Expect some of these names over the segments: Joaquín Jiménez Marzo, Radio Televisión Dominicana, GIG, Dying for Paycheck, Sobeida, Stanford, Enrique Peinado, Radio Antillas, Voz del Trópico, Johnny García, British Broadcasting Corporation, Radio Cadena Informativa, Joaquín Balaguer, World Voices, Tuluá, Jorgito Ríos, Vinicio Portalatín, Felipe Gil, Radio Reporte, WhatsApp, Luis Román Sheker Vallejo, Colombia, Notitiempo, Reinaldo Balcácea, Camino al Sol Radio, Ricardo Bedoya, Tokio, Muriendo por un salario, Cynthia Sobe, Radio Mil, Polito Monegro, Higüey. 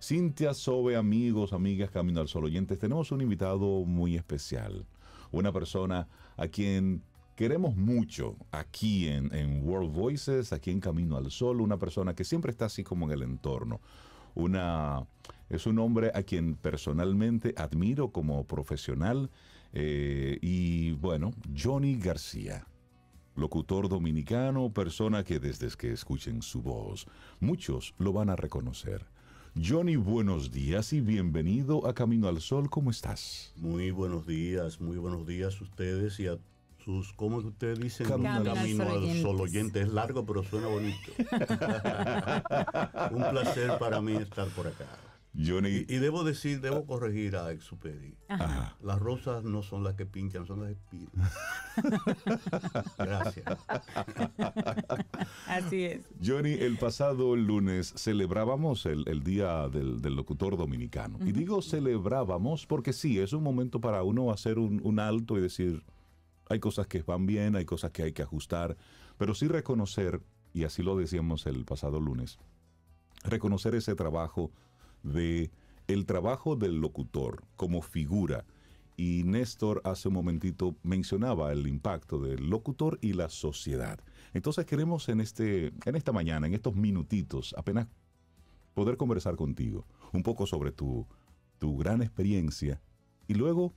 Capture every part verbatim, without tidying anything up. Cynthia Sobe, amigos, amigas, Camino al Sol oyentes, tenemos un invitado muy especial, una persona a quien queremos mucho aquí en, en World Voices, aquí en Camino al Sol, una persona que siempre está así como en el entorno. Una, es un hombre a quien personalmente admiro como profesional eh, y bueno, Johnny García, locutor dominicano, persona que desde que escuchen su voz, muchos lo van a reconocer. Johnny, buenos días y bienvenido a Camino al Sol, ¿cómo estás? Muy buenos días, muy buenos días a ustedes y a todos. Sus, ¿cómo es que ustedes dicen? Camino, Camino al Sol oyente. Es largo, pero suena bonito. Un placer para mí estar por acá. Johnny. Y, y debo decir, debo corregir a Exuperi. Ajá. Las rosas no son las que pinchan, son las espinas. Gracias. Así es. Johnny, el pasado lunes celebrábamos el, el Día del, del Locutor Dominicano. Uh-huh. Y digo celebrábamos porque sí, es un momento para uno hacer un, un alto y decir... Hay cosas que van bien, hay cosas que hay que ajustar, pero sí reconocer, y así lo decíamos el pasado lunes, reconocer ese trabajo de el trabajo del locutor como figura. Y Néstor hace un momentito mencionaba el impacto del locutor y la sociedad. Entonces queremos en, este, en esta mañana, en estos minutitos, apenas poder conversar contigo un poco sobre tu, tu gran experiencia y luego...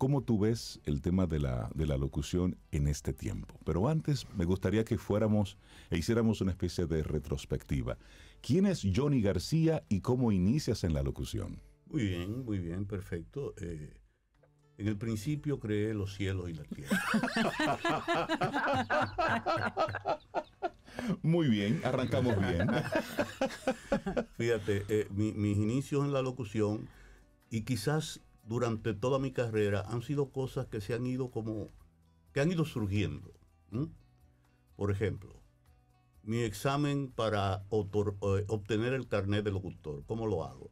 ¿Cómo tú ves el tema de la, de la locución en este tiempo? Pero antes me gustaría que fuéramos e hiciéramos una especie de retrospectiva. ¿Quién es Johnny García y cómo inicias en la locución? Muy bien, muy bien, perfecto. Eh, en el principio creé los cielos y la tierra. Muy bien, arrancamos bien. Fíjate, eh, mi, mis inicios en la locución y quizás... durante toda mi carrera han sido cosas que se han ido como, que han ido surgiendo. ¿Mm? Por ejemplo, mi examen para otor, eh, obtener el carnet de locutor, ¿cómo lo hago?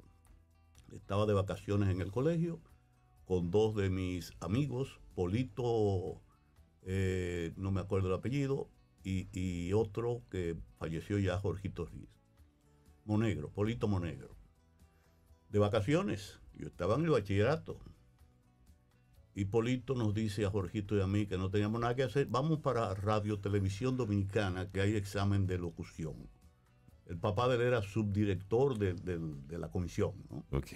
Estaba de vacaciones en el colegio con dos de mis amigos, Polito, eh, no me acuerdo el apellido, y, y otro que falleció ya, Jorgito Ríos. Monegro, Polito Monegro. De vacaciones. Yo estaba en el bachillerato. Y Polito nos dice a Jorgito y a mí que no teníamos nada que hacer. Vamos para Radio Televisión Dominicana, que hay examen de locución. El papá de él era subdirector de, de, de la comisión, ¿no? Ok.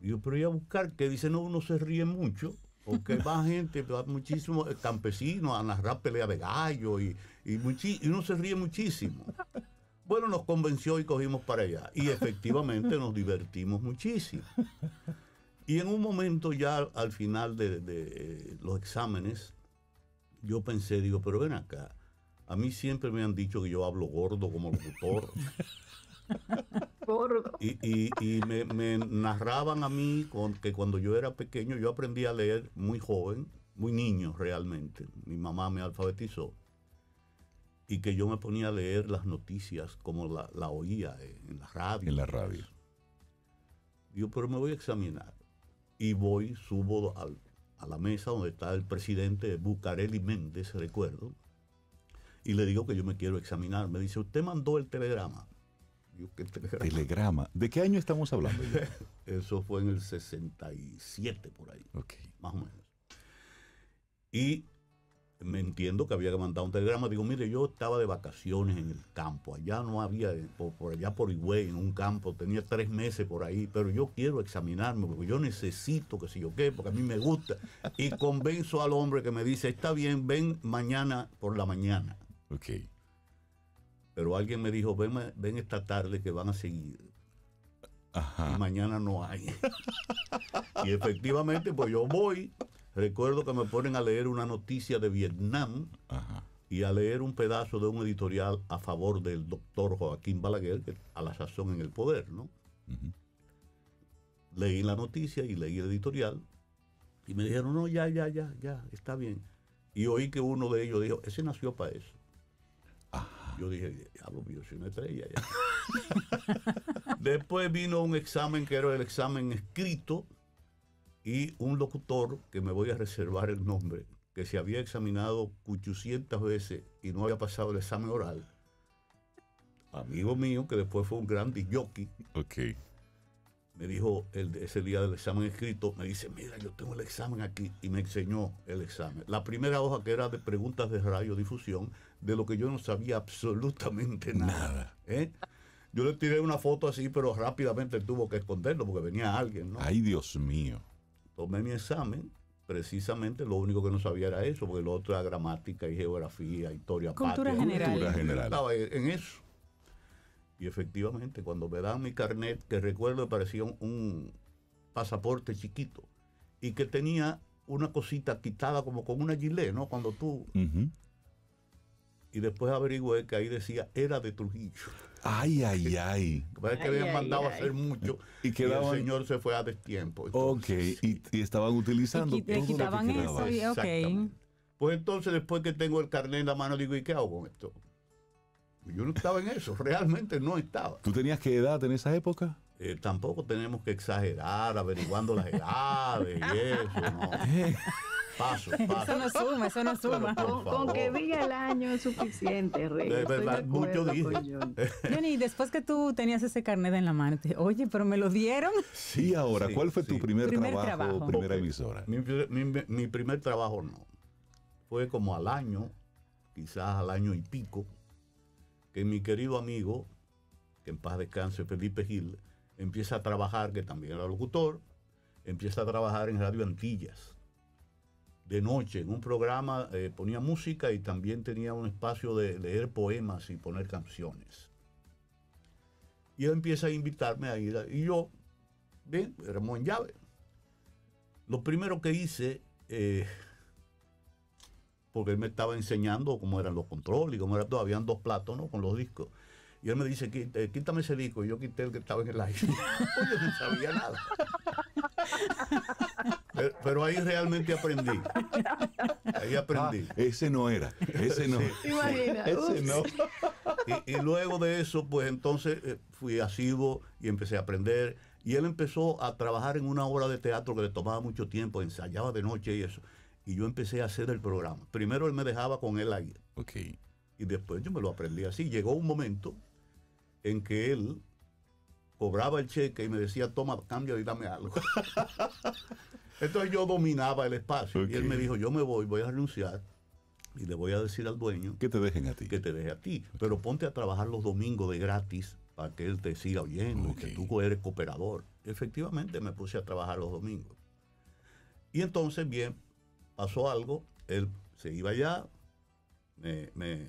Y yo, pero iba a buscar, que dice, no, uno se ríe mucho, porque va gente, va muchísimo campesino a narrar pelea de gallo, y, y, y uno se ríe muchísimo. Bueno, nos convenció y cogimos para allá. Y efectivamente nos divertimos muchísimo. Y en un momento ya al final de, de los exámenes, yo pensé, digo, pero ven acá. A mí siempre me han dicho que yo hablo gordo como locutor. Gordo. Y, y, y me, me narraban a mí con, que cuando yo era pequeño, yo aprendí a leer muy joven, muy niño realmente. Mi mamá me alfabetizó. Y que yo me ponía a leer las noticias como la, la oía en la radio. En la radio. Digo, pero me voy a examinar. Y voy, subo al, a la mesa donde está el presidente Bucareli Méndez, recuerdo. Y le digo que yo me quiero examinar. Me dice, usted mandó el telegrama. Digo, ¿qué telegrama? Telegrama. ¿De qué año estamos hablando? Eso fue en el sesenta y siete, por ahí. Ok. Más o menos. Y... me entiendo que había que mandar un telegrama. Digo, mire, yo estaba de vacaciones en el campo. Allá no había, por, por allá por Higüey, en un campo. Tenía tres meses por ahí. Pero yo quiero examinarme porque yo necesito que si yo qué, porque a mí me gusta. Y convenzo al hombre que me dice, está bien, ven mañana por la mañana. Ok. Pero alguien me dijo, ven, ven esta tarde que van a seguir. Ajá. Y mañana no hay. Y efectivamente, pues yo voy... Recuerdo que me ponen a leer una noticia de Vietnam. Ajá. Y a leer un pedazo de un editorial a favor del doctor Joaquín Balaguer, que a la sazón en el poder, ¿no? Uh-huh. Leí la noticia y leí el editorial y me dijeron, no, ya, ya, ya, ya, está bien. Y oí que uno de ellos dijo, ese nació para eso. Ajá. Yo dije, ya lo vio, soy una estrella. Ya. Después vino un examen que era el examen escrito. Y un locutor, que me voy a reservar el nombre, que se había examinado ochocientas veces y no había pasado el examen oral, amigo mío, que después fue un gran disjockey. Ok. Me dijo, el, ese día del examen escrito, me dice, mira, yo tengo el examen aquí. Y me enseñó el examen. La primera hoja que era de preguntas de radiodifusión, de lo que yo no sabía absolutamente nada. nada. ¿Eh? Yo le tiré una foto así, pero rápidamente tuvo que esconderlo porque venía alguien, ¿no? Ay, Dios mío. Tomé mi examen. Precisamente lo único que no sabía era eso, porque lo otro era gramática y geografía, historia, cultura general. Cultura general. Estaba en eso. Y efectivamente, cuando me dan mi carnet, que recuerdo que parecía un, un pasaporte chiquito, y que tenía una cosita quitada como con una gilet, ¿no? Cuando tú... Uh-huh. Y después averigüé que ahí decía, era de Trujillo. Ay, ay, ay. Parece que habían mandado ay, a hacer mucho y, y el señor se fue a destiempo. Entonces, ok, sí. y, y estaban utilizando y todo le quitaban lo que eso, y, ok. Pues entonces, después que tengo el carnet en la mano, digo, ¿y qué hago con esto? Yo no estaba en eso, realmente no estaba. ¿Tú tenías qué edad en esa época? Eh, tampoco tenemos que exagerar averiguando las edades y eso, no. Paso, paso. Eso no suma, eso no suma. Con, con que diga el año es suficiente, Rey. De verdad, mucho dice. Johnny, y después que tú tenías ese carnet en la mano, te, oye, pero me lo dieron. Sí, ahora, sí, ¿cuál fue sí. tu primer, primer trabajo, trabajo, primera okay. emisora? Mi, mi, mi primer trabajo no. Fue como al año, quizás al año y pico, que mi querido amigo, que en paz descanse, Felipe Gil, empieza a trabajar, que también era locutor, empieza a trabajar en Radio Antillas. De noche, en un programa eh, ponía música y también tenía un espacio de leer poemas y poner canciones. Y él empieza a invitarme a ir. A, y yo, bien, éramos en llave. Lo primero que hice, eh, porque él me estaba enseñando cómo eran los controles y cómo era todo, habían dos platos, ¿no? Con los discos. Y él me dice, quítame ese disco. Y yo quité el que estaba en el aire. Yo no sabía nada. Pero, pero ahí realmente aprendí. Ahí aprendí. Ah, ese no era. Ese no. Sí, sí, ese no. Y, y luego de eso, pues entonces fui asiduo y empecé a aprender. Y él empezó a trabajar en una obra de teatro que le tomaba mucho tiempo, ensayaba de noche y eso. Y yo empecé a hacer el programa. Primero él me dejaba con él ahí. Ok. Y después yo me lo aprendí así. Llegó un momento en que él cobraba el cheque y me decía, toma, cambia y dame algo. Entonces yo dominaba el espacio. Okay. Y él me dijo, yo me voy, voy a renunciar y le voy a decir al dueño... Que te dejen a ti. Que te deje a ti. Okay. Pero ponte a trabajar los domingos de gratis para que él te siga oyendo, okay. que tú eres cooperador. Efectivamente me puse a trabajar los domingos. Y entonces, bien, pasó algo. Él se iba allá. Me, me,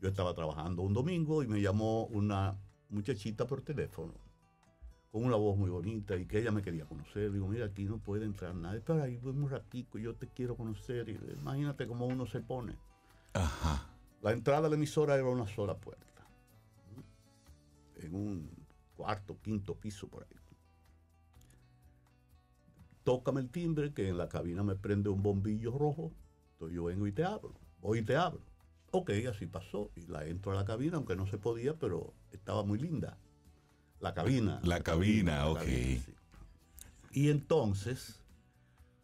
yo estaba trabajando un domingo y me llamó una... muchachita por teléfono, con una voz muy bonita y que ella me quería conocer. Digo, mira, aquí no puede entrar nadie, pero ahí voy un ratico, yo te quiero conocer. Y imagínate cómo uno se pone. Ajá. La entrada a la emisora era una sola puerta, en un cuarto, quinto piso por ahí. Tócame el timbre, que en la cabina me prende un bombillo rojo, entonces yo vengo y te abro, voy y te abro. Ok, así pasó. Y la entro a la cabina, aunque no se podía, pero estaba muy linda. La cabina. La, la cabina, cabina, ok. La cabina, sí. Y entonces,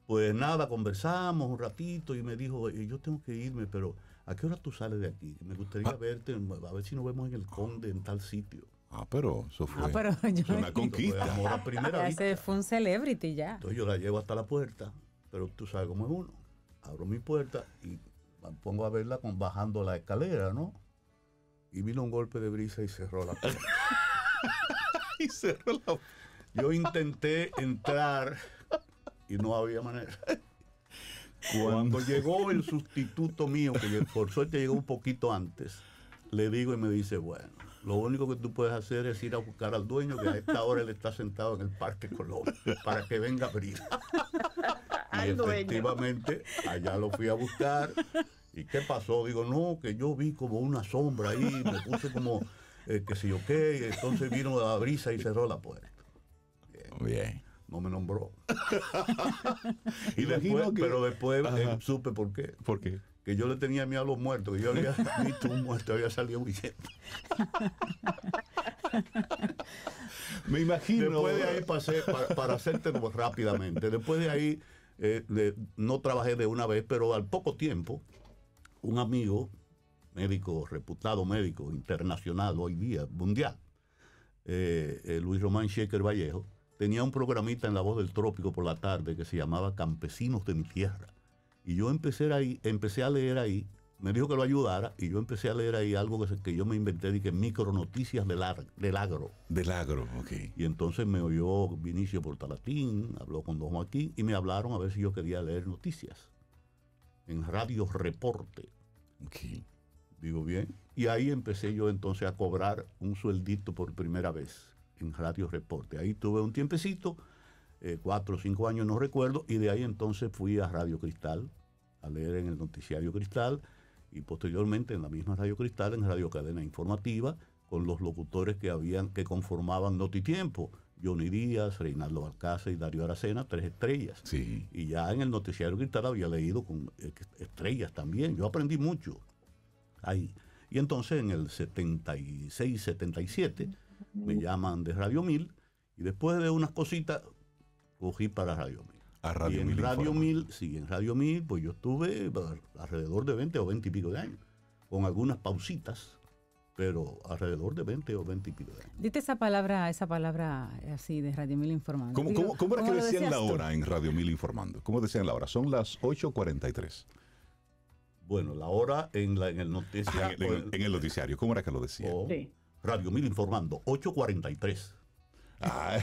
pues nada, conversamos un ratito y me dijo, yo tengo que irme, pero ¿a qué hora tú sales de aquí? Me gustaría ah. verte, a ver si nos vemos en el Conde, en tal sitio. Ah, pero eso fue ah, pero yo... una conquista. Fue, amor, primera ese fue un celebrity ya. Entonces yo la llevo hasta la puerta, pero tú sabes cómo es uno. Abro mi puerta y... pongo a verla con, bajando la escalera, ¿no? Y vino un golpe de brisa y cerró la puerta. Y cerró la puerta. Yo intenté entrar y no había manera. Cuando llegó el sustituto mío, que por suerte llegó un poquito antes, le digo y me dice, bueno, lo único que tú puedes hacer es ir a buscar al dueño, que a esta hora él está sentado en el Parque Colón, para que venga a abrir. Y efectivamente, allá lo fui a buscar. ¿Y qué pasó? Digo, no, que yo vi como una sombra ahí, me puse como eh, que sé yo qué, y entonces vino la brisa y cerró la puerta. Bien. Bien. No me nombró. Y después, que... Pero después eh, supe por qué. ¿Por qué? Que yo le tenía miedo a los muertos, que yo había visto un muerto, había salido huyendo. Me imagino. Después de ahí pasé, para, para hacerte rápidamente, después de ahí eh, de, no trabajé de una vez, pero al poco tiempo, un amigo médico, reputado médico internacional hoy día, mundial, eh, eh, Luis Román Sheker Vallejo, tenía un programita en la Voz del Trópico por la tarde que se llamaba Campesinos de mi Tierra. Y yo empecé, ahí, empecé a leer ahí, me dijo que lo ayudara, y yo empecé a leer ahí algo que, que yo me inventé, dije, micronoticias del, del agro. Del agro, ok. Y entonces me oyó Vinicio Portalatín, habló con don Joaquín, y me hablaron a ver si yo quería leer noticias en Radio Reporte. Okay. Digo, bien. Y ahí empecé yo entonces a cobrar un sueldito por primera vez en Radio Reporte. Ahí tuve un tiempecito, eh, cuatro o cinco años, no recuerdo, y de ahí entonces fui a Radio Cristal, a leer en el noticiario Cristal, y posteriormente en la misma Radio Cristal, en Radio Cadena Informativa, con los locutores que habían que conformaban Notitiempo, Johnny Díaz, Reinaldo Balcácea y Darío Aracena, tres estrellas. Sí. Y ya en el noticiario Cristal había leído con estrellas también. Yo aprendí mucho ahí. Y entonces en el setenta y seis, setenta y siete, me llaman de Radio Mil, y después de unas cositas, cogí para Radio Mil. A Radio y en Mil Radio Informa. Mil, sí, en Radio Mil, pues yo estuve alrededor de veinte o veinte y pico de años, con algunas pausitas, pero alrededor de veinte o veinte y pico de años. Dite esa palabra, esa palabra así de Radio Mil Informando. ¿Cómo, Digo, ¿cómo, cómo era ¿cómo que decían la hora en Radio Mil Informando? ¿Cómo decían la hora? Son las ocho cuarenta y tres. Bueno, la hora en, la, en el noticiario. Ajá, en, el, en el noticiario, ¿cómo era que lo decían? Oh, sí. Radio Mil Informando, ocho cuarenta y tres. Ah.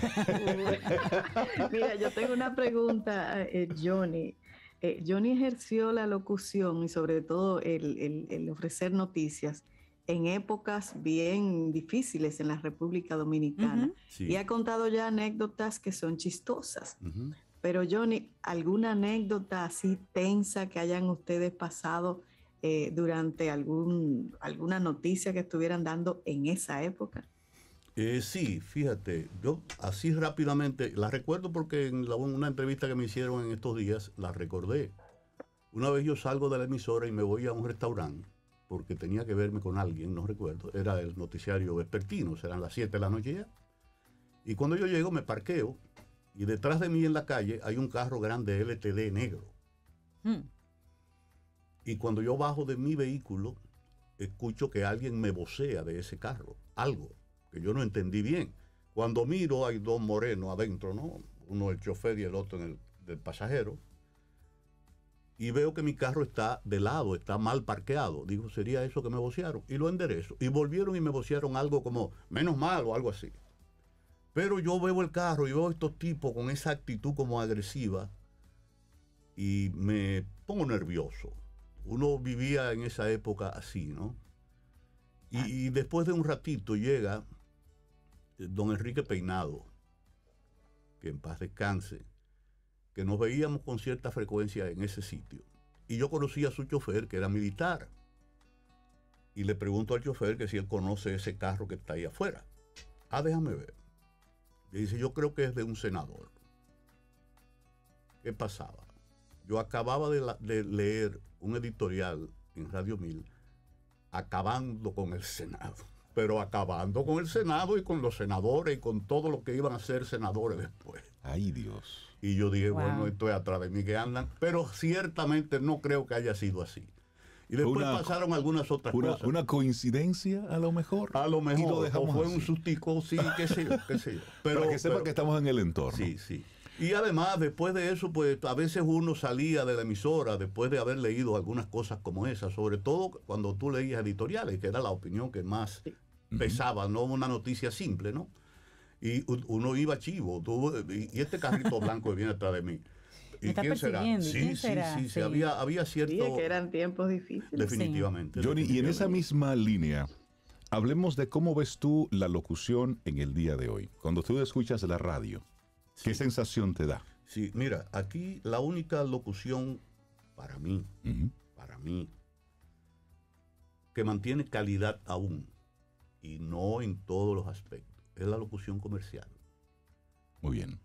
Mira, yo tengo una pregunta, eh, Johnny. Eh, Johnny ejerció la locución y sobre todo el, el, el ofrecer noticias en épocas bien difíciles en la República Dominicana. Uh-huh. Sí. Y ha contado ya anécdotas que son chistosas. Uh-huh. Pero Johnny, ¿alguna anécdota así tensa que hayan ustedes pasado eh, durante algún, alguna noticia que estuvieran dando en esa época? Eh, sí, fíjate, yo así rápidamente, la recuerdo porque en la, una entrevista que me hicieron en estos días, la recordé. Una vez yo salgo de la emisora y me voy a un restaurante, porque tenía que verme con alguien, no recuerdo, era el noticiario vespertino, eran las siete de la noche ya. Y cuando yo llego me parqueo, y detrás de mí en la calle hay un carro grande L T D negro. Hmm. Y cuando yo bajo de mi vehículo, escucho que alguien me vocea de ese carro, algo que yo no entendí bien. Cuando miro hay dos morenos adentro, ¿no? Uno el chofer y el otro en el, del pasajero. Y veo que mi carro está de lado, está mal parqueado. Digo, ¿sería eso que me vocearon? Y lo enderezo. Y volvieron y me vocearon algo como, menos mal o algo así. Pero yo veo el carro y veo a estos tipos con esa actitud como agresiva y me pongo nervioso. Uno vivía en esa época así, ¿no? Y, y después de un ratito llega don Enrique Peinado, que en paz descanse, que nos veíamos con cierta frecuencia en ese sitio. Y yo conocí a su chofer, que era militar. Y le pregunto al chofer que si él conoce ese carro que está ahí afuera. Ah, déjame ver. Le dice, yo creo que es de un senador. ¿Qué pasaba? Yo acababa de, la, de leer un editorial en Radio Mil, acabando con el Senado. Pero acabando con el Senado y con los senadores y con todo lo que iban a ser senadores después. ¡Ay, Dios! Y yo dije, wow. Bueno, estoy atrás de mí que andan, pero ciertamente no creo que haya sido así. Y después una, pasaron algunas otras una, cosas. Una coincidencia, a lo mejor. A lo mejor, lo dejamos o fue así. Un sustico, sí, qué sé yo, qué sé yo. Pero, Para que sepa pero, que estamos en el entorno. Sí, sí. Y además, después de eso, pues a veces uno salía de la emisora después de haber leído algunas cosas como esas, sobre todo cuando tú leías editoriales, que era la opinión que más pesaba, no una noticia simple, ¿no? Y uno iba chivo, tú, y este carrito blanco viene atrás de mí. ¿Y está quién será? Sí, ¿quién será? Sí, sí, sí, sí. Había, había cierto... Sí, que eran tiempos difíciles. Definitivamente. Sí. Johnny, definitivamente. Y en esa misma línea, hablemos de cómo ves tú la locución en el día de hoy. Cuando tú escuchas la radio, ¿qué sí. sensación te da? Sí, mira, aquí la única locución para mí, uh-huh. para mí, que mantiene calidad aún, y no en todos los aspectos, es la locución comercial. Muy bien.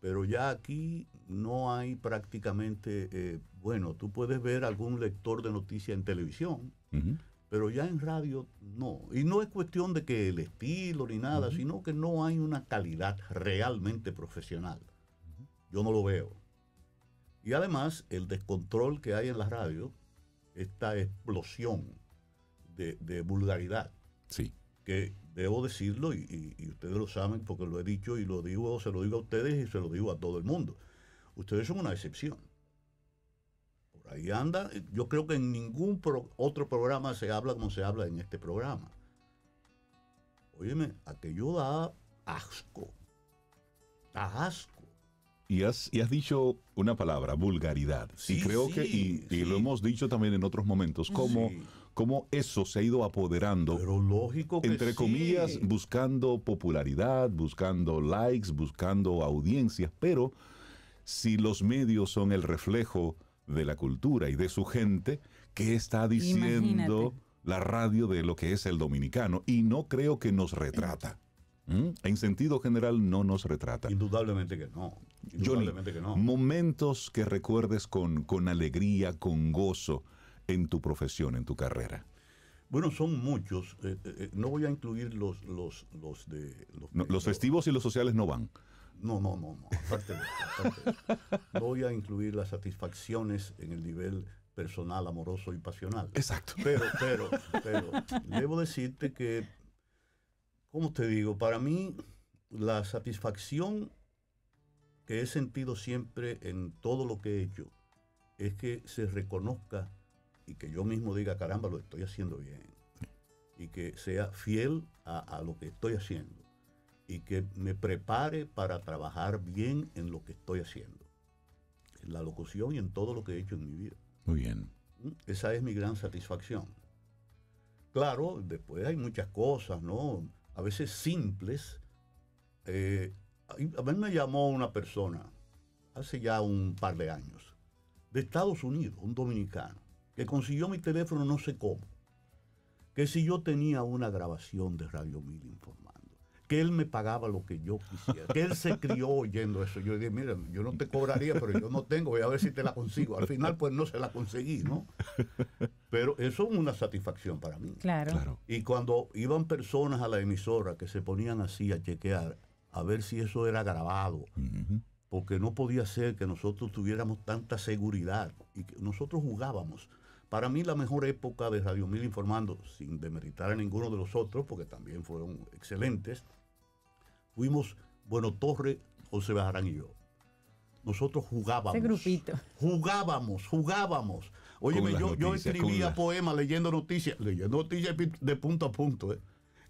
Pero ya aquí no hay prácticamente, eh, bueno, tú puedes ver algún lector de noticias en televisión, uh-huh. pero ya en radio no. Y no es cuestión de que el estilo ni nada, uh-huh. sino que no hay una calidad realmente profesional. Uh-huh. Yo no lo veo. Y además, el descontrol que hay en la radio, esta explosión de, de vulgaridad. Sí. Que debo decirlo, y, y, y ustedes lo saben porque lo he dicho y lo digo, se lo digo a ustedes y se lo digo a todo el mundo. Ustedes son una excepción. Por ahí anda. Yo creo que en ningún pro, otro programa se habla como se habla en este programa. Óyeme, aquello da asco. Da asco. Y has, y has dicho una palabra, vulgaridad. Sí, y creo sí, que, y, sí. y lo hemos dicho también en otros momentos, como, sí. como eso se ha ido apoderando. Pero lógico que entre sí. comillas, buscando popularidad, buscando likes, buscando audiencias. Pero si los medios son el reflejo de la cultura y de su gente, ¿qué está diciendo Imagínate. la radio de lo que es el dominicano? Y no creo que nos retrata. ¿Mm? En sentido general no nos retrata. Indudablemente que no. Indudablemente Johnny, que no. Momentos que recuerdes con, con alegría, con gozo en tu profesión, en tu carrera. Bueno, son muchos. Eh, eh, no voy a incluir los, los, los de... Los, no, los festivos y los sociales no van. No, no, no. no. Aparte de eso, aparte de eso. No voy a incluir las satisfacciones en el nivel personal, amoroso y pasional. Exacto. Pero, pero, pero, debo decirte que... ¿Cómo te digo? Para mí, la satisfacción que he sentido siempre en todo lo que he hecho es que se reconozca y que yo mismo diga, caramba, lo estoy haciendo bien. Y que sea fiel a, a lo que estoy haciendo. Y que me prepare para trabajar bien en lo que estoy haciendo. En la locución y en todo lo que he hecho en mi vida. Muy bien. Esa es mi gran satisfacción. Claro, después hay muchas cosas, ¿no? A veces simples. Eh, a mí me llamó una persona hace ya un par de años, de Estados Unidos, un dominicano, que consiguió mi teléfono no sé cómo, que si yo tenía una grabación de Radio Mil informando, que él me pagaba lo que yo quisiera, que él se crió oyendo eso. Yo dije, mira, yo no te cobraría, pero yo no tengo, voy a ver si te la consigo. Al final, pues no se la conseguí, ¿no? Pero eso es una satisfacción para mí. Claro. claro. Y cuando iban personas a la emisora que se ponían así a chequear, a ver si eso era grabado, uh-huh. porque no podía ser que nosotros tuviéramos tanta seguridad y que nosotros jugábamos. Para mí la mejor época de Radio Mil informando, sin demeritar a ninguno de los otros, porque también fueron excelentes, fuimos, bueno, Torre, José Bajarán y yo. Nosotros jugábamos. Ese grupito. Jugábamos, jugábamos. Óyeme, yo, yo escribía las... poemas leyendo noticias, leyendo noticias de punto a punto. ¿eh?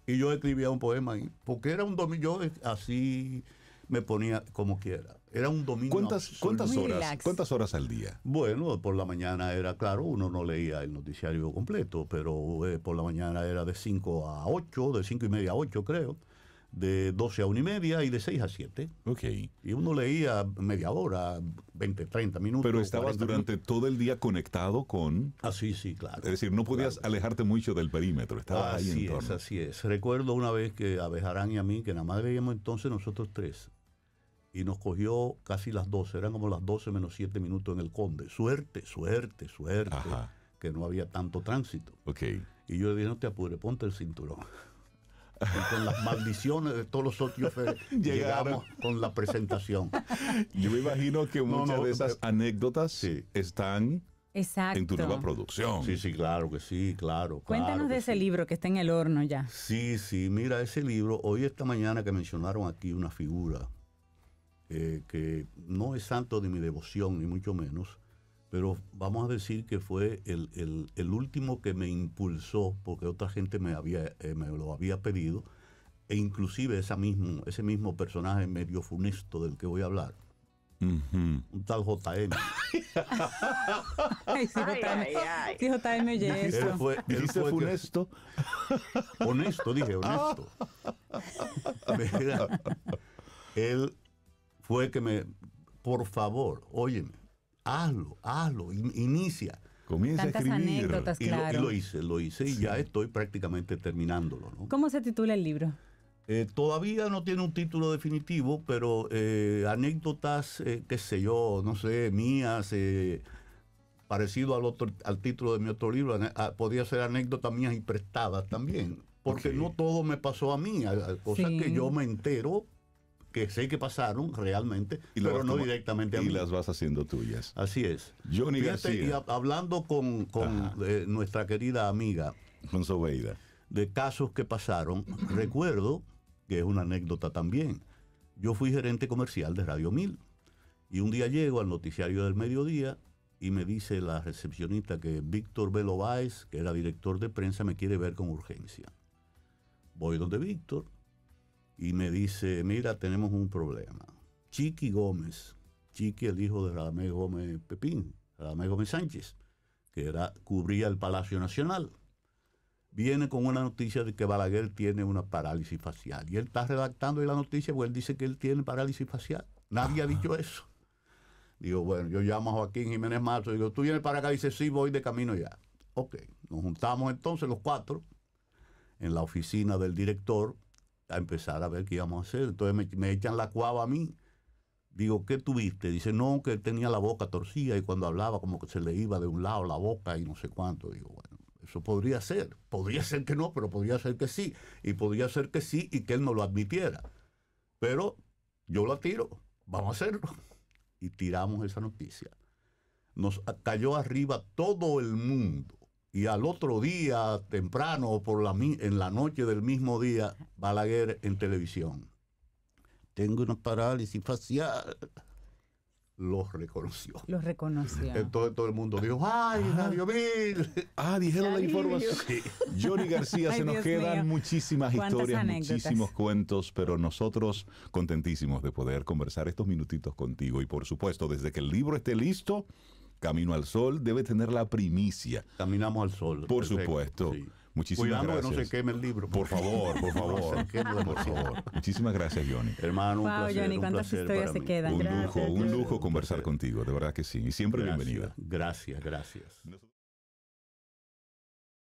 Y yo escribía un poema ahí. Porque era un domingo, así me ponía como quiera. Era un domingo. ¿Cuántas, cuántas, horas, ¿Cuántas horas al día? Bueno, por la mañana era, claro, uno no leía el noticiario completo, pero eh, por la mañana era de cinco a ocho, de cinco y media a ocho, creo. De doce a una y media y de seis a siete. Ok. Y uno leía media hora, veinte, treinta minutos. Pero estabas durante minutos. todo el día conectado con... Ah, sí, sí, claro. Es decir, no podías claro. alejarte mucho del perímetro, estabas así ahí en torno. Así es, así es. Recuerdo una vez que a Bejarán y a mí, que nada más veíamos entonces nosotros tres, y nos cogió casi las doce, eran como las doce menos siete minutos en el Conde. Suerte, suerte, suerte, Ajá. que no había tanto tránsito. Ok. Y yo le dije, no te apures, ponte el cinturón. Y con las maldiciones de todos los socios llegamos con la presentación. Yo me imagino que muchas no, no, de esas anécdotas sí. están Exacto. en tu nueva producción. Sí, sí, claro que sí, claro. Cuéntanos claro de ese sí. libro que está en el horno ya. Sí, sí, mira, ese libro, hoy esta mañana que mencionaron aquí una figura eh, que no es santo de mi devoción, ni mucho menos, pero vamos a decir que fue el, el, el último que me impulsó, porque otra gente me, había, eh, me lo había pedido, e inclusive esa mismo, ese mismo personaje medio funesto del que voy a hablar. Uh-huh. Un tal J M. Ay, si J M oye eso. Él fue, él fue funesto. Que, honesto, dije, honesto. Mira, él fue que me, por favor, óyeme, hazlo, hazlo, in, inicia. Comienza Tantas a escribir. Anécdotas, claro. y, lo, y lo hice, lo hice y sí. ya estoy prácticamente terminándolo, ¿no? ¿Cómo se titula el libro? Eh, todavía no tiene un título definitivo, pero eh, anécdotas, eh, qué sé yo, no sé, mías, eh, parecido al, otro, al título de mi otro libro, a, podía ser anécdotas mías y prestadas también, porque okay. no todo me pasó a mí, a, a cosas sí. que yo me entero, que sé que pasaron realmente, y pero no como, directamente a mí. Y las vas haciendo tuyas. Así es. Johnny Fíjate, García. Y a, hablando con, con eh, nuestra querida amiga Con Sobeida. De casos que pasaron. Recuerdo, que es una anécdota también, yo fui gerente comercial de Radio Mil. Y un día llego al noticiario del mediodía y me dice la recepcionista que Víctor Belo Báez, que era director de prensa, me quiere ver con urgencia. Voy donde Víctor y me dice, mira, tenemos un problema. Chiqui Gómez, Chiqui el hijo de Radamés Gómez Pepín, Radamés Gómez Sánchez, que era, cubría el Palacio Nacional, viene con una noticia de que Balaguer tiene una parálisis facial. Y él está redactando ahí la noticia, pues él dice que él tiene parálisis facial. Nadie ha dicho eso. Digo, bueno, yo llamo a Joaquín Jiménez Marzo, digo, tú vienes para acá, dice, sí, voy de camino ya. Ok, nos juntamos entonces los cuatro en la oficina del director a empezar a ver qué íbamos a hacer. Entonces me, me echan la cuava a mí. Digo, ¿qué tuviste? Dice, no, que tenía la boca torcida y cuando hablaba como que se le iba de un lado la boca y no sé cuánto. Digo, bueno, eso podría ser. Podría ser que no, pero podría ser que sí. Y podría ser que sí y que él no lo admitiera. Pero yo la tiro. Vamos a hacerlo. Y tiramos esa noticia. Nos cayó arriba todo el mundo. Y al otro día, temprano, o por la, en la noche del mismo día, Balaguer en televisión. Tengo una parálisis facial. Los reconoció. Los reconoció. Entonces todo el mundo dijo, ¡ay, Radio Mil! Ah, dijeron la información. Sí. Johnny García, se nos Dios quedan mío. muchísimas historias, anécdotas? muchísimos cuentos, pero nosotros contentísimos de poder conversar estos minutitos contigo. Y por supuesto, desde que el libro esté listo, Camino al Sol debe tener la primicia. Caminamos al Sol. Por perfecto, supuesto. Sí. Muchísimas Cuidado gracias. Cuidado que no se queme el libro. Por favor, por favor. No se queme, por favor. Muchísimas gracias, Johnny. Hermano, un wow, placer. Johnny, cuántas historias se quedan. Un gracias, lujo, gracias. un lujo conversar contigo, de verdad que sí. Y siempre gracias, bienvenida. Gracias, gracias.